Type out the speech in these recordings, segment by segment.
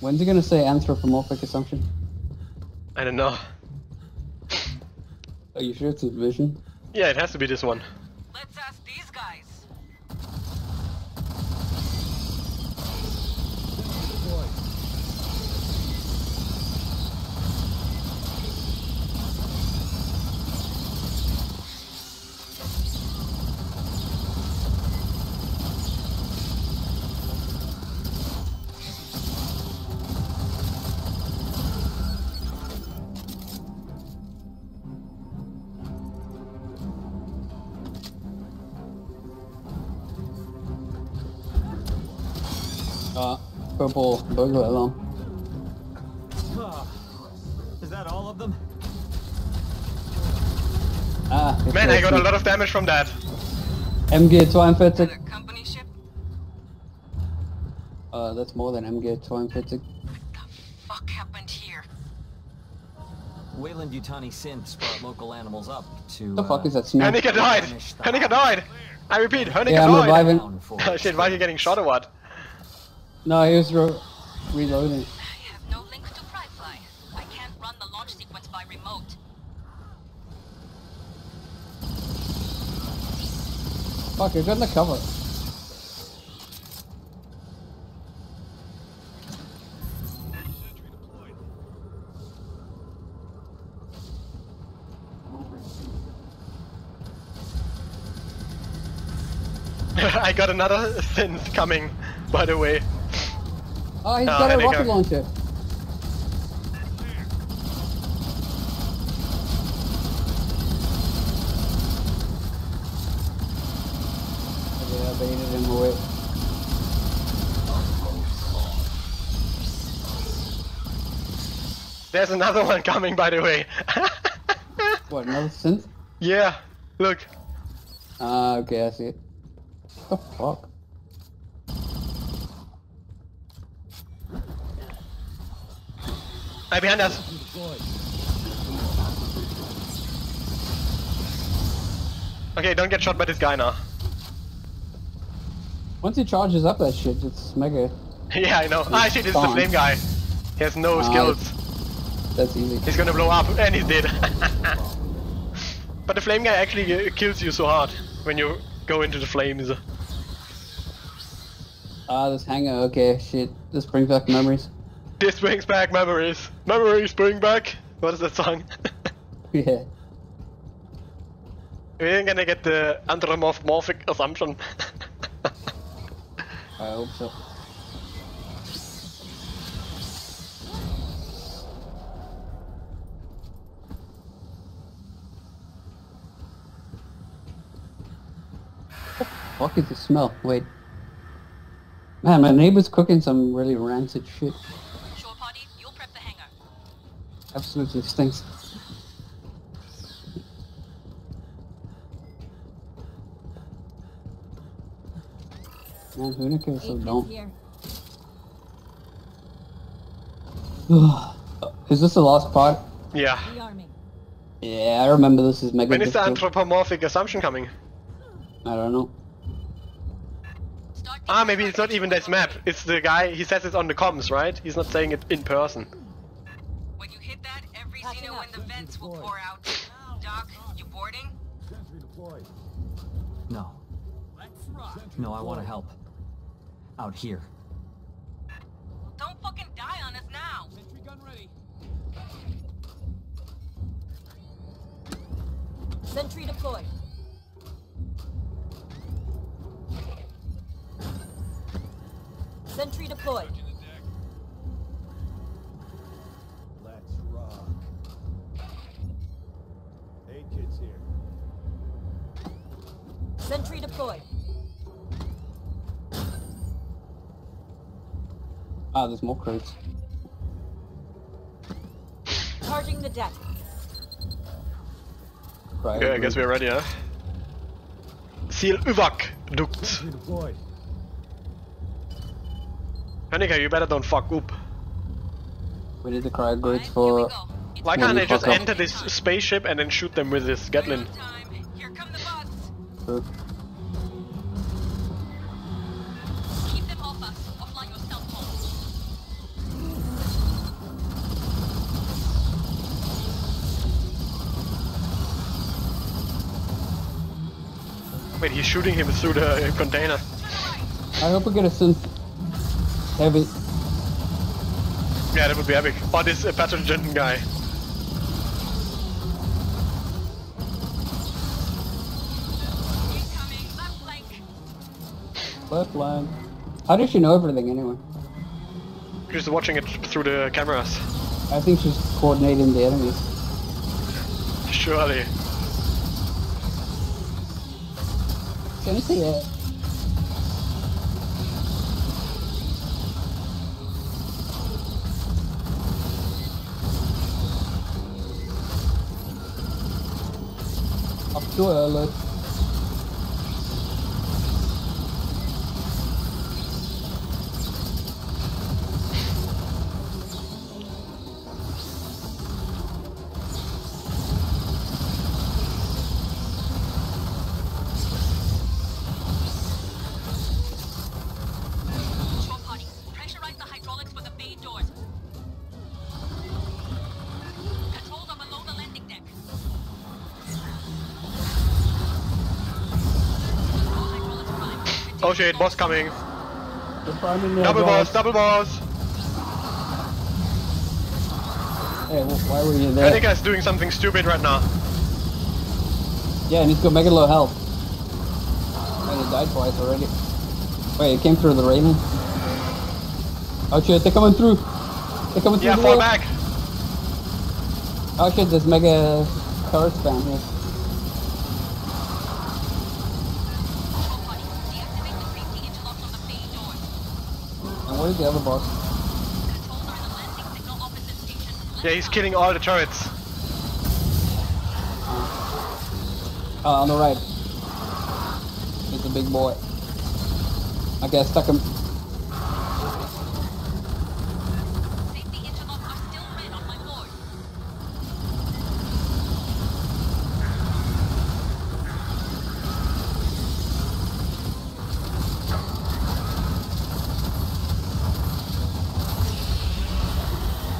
When's he gonna say anthropomorphic assumption? I don't know. Are you sure it's a vision? Yeah, it has to be this one. Let's ask these guys. Purple burglar alarm. Is that all of them? Man, I got a lot of damage from that. MG 42. Company ship? That's more than MG 42. What the fuck happened here? Weyland-Yutani synths brought local animals up to. The fuck is that snake? Hernika died! Hernika died! I repeat, Hernika died! I'm reviving. Shit, why are you getting shot or what? No, he was reloading. I have no link to Fryfly. I can't run the launch sequence by remote. Fuck, he's in the cover. I got another synth coming, by the way. Oh, he's got a rocket launcher. Yeah, I baited him away. There's another one coming, by the way. What, another synth? Yeah, look. Okay, I see it. What the fuck? Right behind us. Okay, don't get shot by this guy now. Once he charges up that shit, it's mega. Yeah, I know. Ah, shit, it's the flame guy. He has no skills. That's easy. He's gonna blow up, and he's dead. But the flame guy actually kills you so hard when you go into the flames. Ah, this hangar. Okay, shit. This brings back memories. This brings back memories. Memories bring back. What is that song? Yeah. We're gonna get the anthropomorphic assumption. I hope so. What the fuck is the smell? Wait. Man, my neighbor's cooking some really rancid shit. Absolutely stinks. Man, Hernika is so dumb. Is this the last part? Yeah. Yeah, I remember this is mega. When is the anthropomorphic assumption coming? I don't know. Ah, maybe it's not even this map. It's the guy, he says it's on the comms, right? He's not saying it in person. When you hit that, every Xeno in the vents will pour out. Doc, you boarding? No. No, I want to help. Out here. Well, don't fucking die on us now. Sentry gun ready. Sentry deployed. Sentry deployed. Sentry deployed. Ah, there's more crates. Charging the deck. Right, okay, I guess we're ready, huh? Seal UVAC ducts. Hernika, you better don't fuck up. We need the cryo grids for... Why can't I just enter this spaceship and then shoot them with this Gatling? Here come the bots. Keep them off us, or fly yourself home. Wait, he's shooting him through the container. I hope we get a synth. Heavy. Yeah, that would be epic. Or this pathogen guy. Left line. How does she know everything anyway? She's watching it through the cameras. I think she's coordinating the enemies. Surely. Can you see it? Up too early. Oh shit, boss coming. Double boss, double boss! Hey, why were you there? I think I was doing something stupid right now. Yeah, and he's got mega low health. And he died twice already. Wait, it came through the railing. Oh shit, they're coming through! They're coming through. Yeah, fall back! Oh shit, there's mega power spam here. Where's the other boss? Yeah, he's killing all the turrets. Oh, on the right. He's a big boy. Okay, I stuck him. Safety interlocks are still red on my board.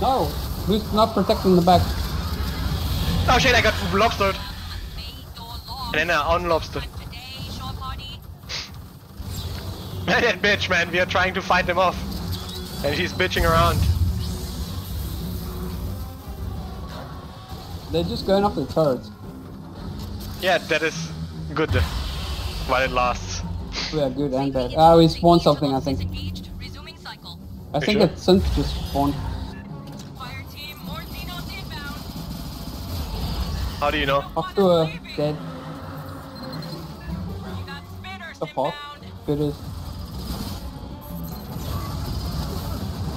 No! Who's not protecting the back? Oh shit, I got lobstered! And then I unlobstered. Man, that bitch, man, we are trying to fight them off. And she's bitching around. They're just going off the turrets. Yeah, that is good. While it lasts. Yeah, good and bad. Oh, he spawned something, I think. I think that synth just spawned. How do you know? Off to a dead. The fuck? It is.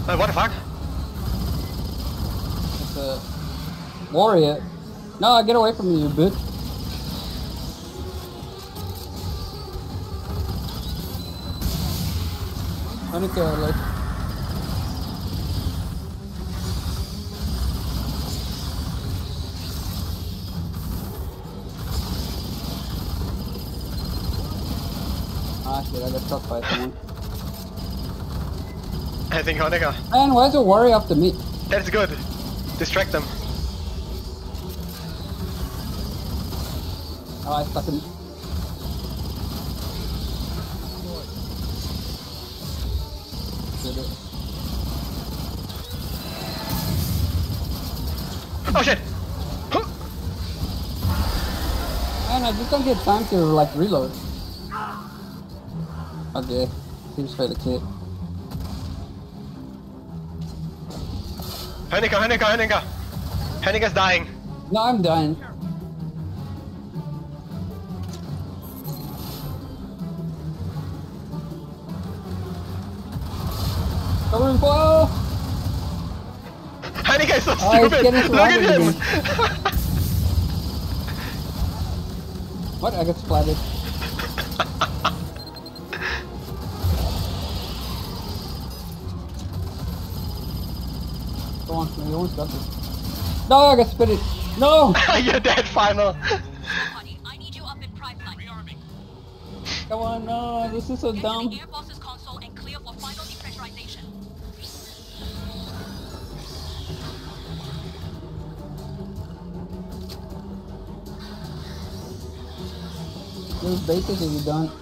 Hey, what the fuck? It's a warrior. No, get away from me, you bitch. I don't care, like. I got struck by someone. I think Honega. Man, why is it worry after me? That's good. Distract them. Oh, I stuck him. Oh shit! Man, I just don't get time to like reload. Okay, seems fairly clear. Henninga! Henninga's dying! No, I'm dying. Covering blow! Henninga is so stupid! Look at him! What? I got splatted. You almost got this. No, I got spit it. No! You're dead, final! I need you up in Fryfly. Rearming. Come on, no, this is so dumb. Get to the air boss's console and clear for final depressurization. Just bait it if you don't. Can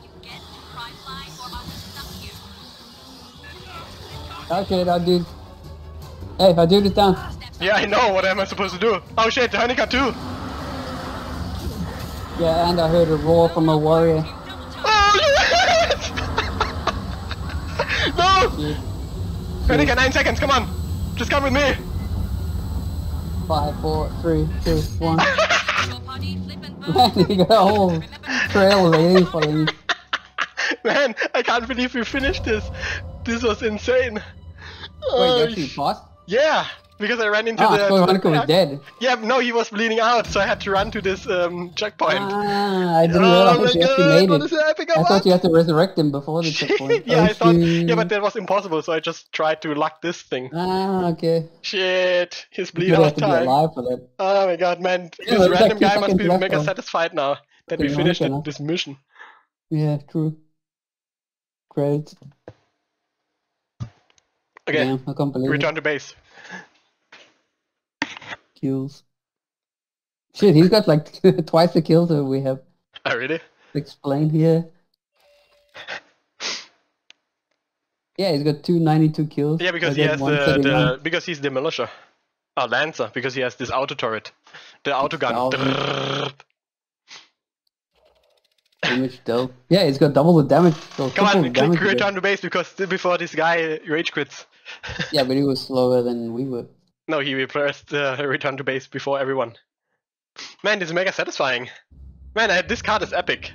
you get to Fryfly or are we stuck here? Okay, that dude. Hey, I do the time. Yeah, I know. What am I supposed to do? Oh shit, the honey got two. Yeah, and I heard a roar from a warrior. Oh, yes! No! Honey got 9 seconds, come on! Just come with me! 5, 4, 3, 2, 1. Man, you got a whole trail waiting for me. Man, I can't believe we finished this. This was insane. Wait, that's you boss? Yeah, because I ran into Veronica was dead. Yeah, no, he was bleeding out, so I had to run to this checkpoint. Ah, I didn't realize you actually made it. I thought you had to resurrect him before the checkpoint. Yeah, I thought. Yeah, but that was impossible, so I just tried to luck this thing. Ah, okay. Shit, his bleed out time. Oh my god, man, yeah, this random guy must be mega satisfied now that we finished this mission. Yeah, true. Great. Okay, yeah, I can't believe return to base. Kills. Shit, he's got like twice the kills that we have. Oh, really? Explain here. Yeah, he's got 292 kills. Yeah, because he has the because he's the militia. Oh, Lancer, because he has this auto turret, the auto gun. Damage though. Yeah, he's got double the damage. So come on, click return to base because before this guy rage quits. Yeah, but he was slower than we were. No, he repressed return to base before everyone. Man, this is mega satisfying. Man, this card is epic.